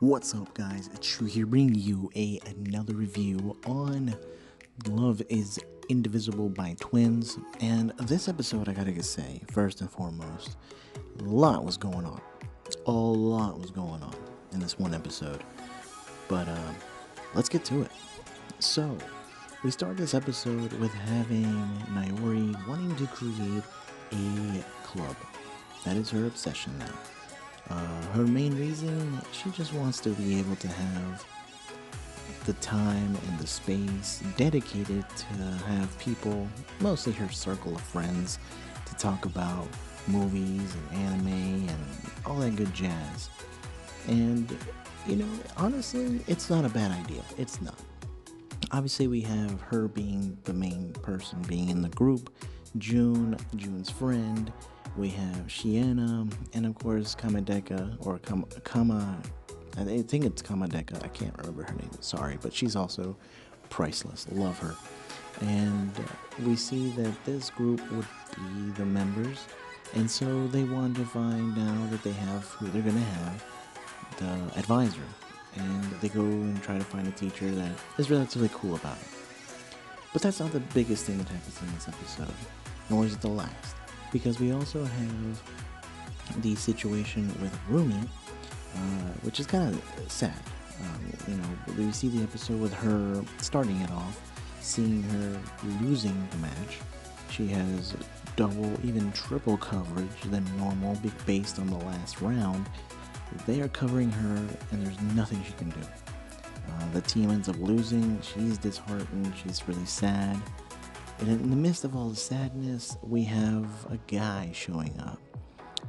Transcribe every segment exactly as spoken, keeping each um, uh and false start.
What's up, guys? Chu here, bringing you a another review on Love is Indivisible by Twins. And this episode, I gotta say, first and foremost, a lot was going on. A lot was going on in this one episode. But um, let's get to it. So, we start this episode with having Naori wanting to create a club. That is her obsession now. Uh, her main reason, she just wants to be able to have the time and the space dedicated to have people, mostly her circle of friends, to talk about movies and anime and all that good jazz. And, you know, honestly, it's not a bad idea. It's not. Obviously, we have her being the main person being in the group, June, June's friend. We have Shiena, and of course Kamadeka, or Kama, Kama, I think it's Kamadeka, I can't remember her name, sorry, but she's also priceless, love her. And we see that this group would be the members, and so they want to find now that they have who they're going to have, the advisor, and they go and try to find a teacher that is relatively cool about it. But that's not the biggest thing that happens in this episode, nor is it the last. Because we also have the situation with Rumi, uh, which is kind of sad. Um, you know, we see the episode with her starting it off, seeing her losing the match. She has double, even triple coverage than normal based on the last round. They are covering her, and there's nothing she can do. Uh, the team ends up losing. She's disheartened. She's really sad. And in the midst of all the sadness, we have a guy showing up.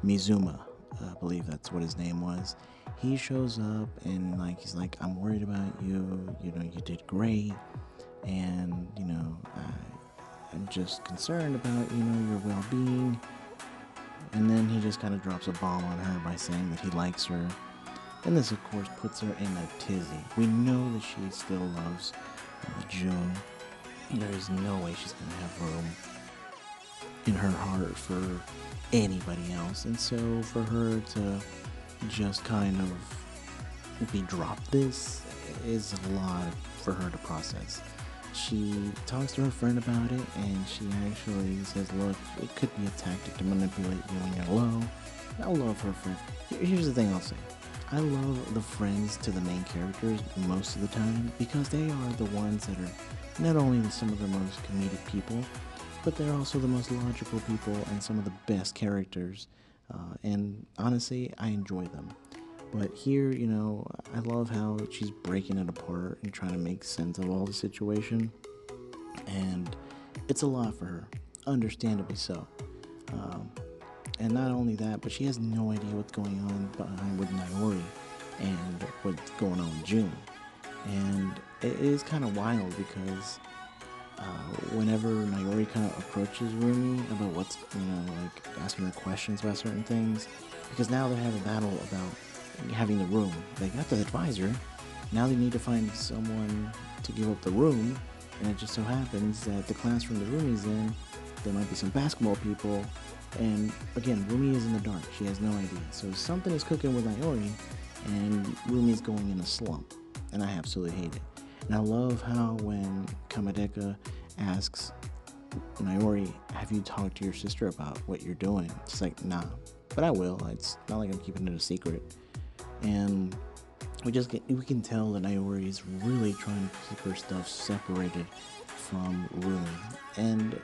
Mizuma, I believe that's what his name was. He shows up and like he's like, I'm worried about you. You know, you did great. And, you know, I, I'm just concerned about, you know, your well-being. And then he just kind of drops a bomb on her by saying that he likes her. And this, of course, puts her in a tizzy. We know that she still loves uh, June. There is no way she's going to have room in her heart for anybody else. And so for her to just kind of be dropped, this is a lot for her to process. She talks to her friend about it, and she actually says, look, it could be a tactic to manipulate you when you're low. I love her friend. Here's the thing I'll say. I love the friends to the main characters most of the time because they are the ones that are not only some of the most comedic people, but they're also the most logical people and some of the best characters. Uh, and honestly, I enjoy them. But here, you know, I love how she's breaking it apart and trying to make sense of all the situation. And it's a lot for her, understandably so. Um, and not only that, but she has no idea what's going on behind with Naori and what's going on with June. And it is kind of wild because uh, whenever Naori kind of approaches Rumi about what's, you know, like asking her questions about certain things, because now they have a battle about having the room. They got the advisor, now they need to find someone to give up the room, and it just so happens that the classroom the Rumi's in, there might be some basketball people, and again, Rumi is in the dark, she has no idea. So something is cooking with Naori, and Rumi's going in a slump, and I absolutely hate it. And I love how when Kamadeka asks Naori, have you talked to your sister about what you're doing? She's like, nah, but I will. It's not like I'm keeping it a secret. And we just get, we can tell that Naori is really trying to keep her stuff separated from Rumi. And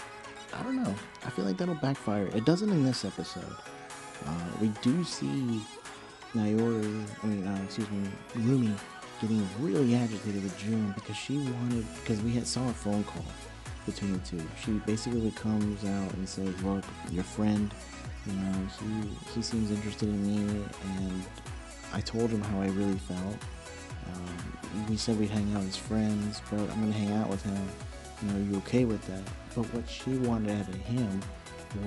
I don't know, I feel like that'll backfire. It doesn't in this episode. Uh, we do see Naori, I mean, uh, excuse me, Rumi, getting really agitated with June because she wanted, because we had saw a phone call between the two. She basically comes out and says, look, your friend, you know, he, he seems interested in me, and I told him how I really felt. Um, we said we'd hang out as friends, but I'm going to hang out with him. You know, are you okay with that? But what she wanted out of him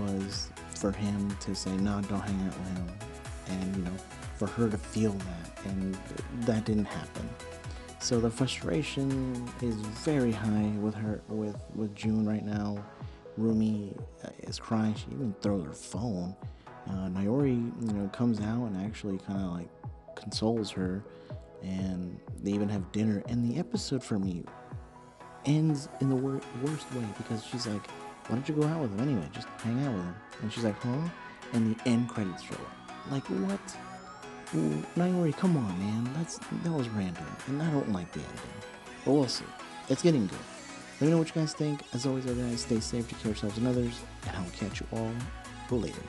was for him to say, no, don't hang out with him. And, you know, for her to feel that, and that didn't happen. So the frustration is very high with her, with, with June right now. Rumi is crying. She even throws her phone. Uh, Naori, you know, comes out and actually kind of like consoles her. and they even have dinner, and the episode for me ends in the wor worst way, because she's like, why don't you go out with him anyway, just hang out with him, and she's like, huh, and the end credits roll. Like, what? Naori, come on, man, that's that was random, and I don't like the ending, but we'll see. It's getting good. Let me know what you guys think. As always, guys, stay safe, take care of yourselves and others, and I will catch you all later.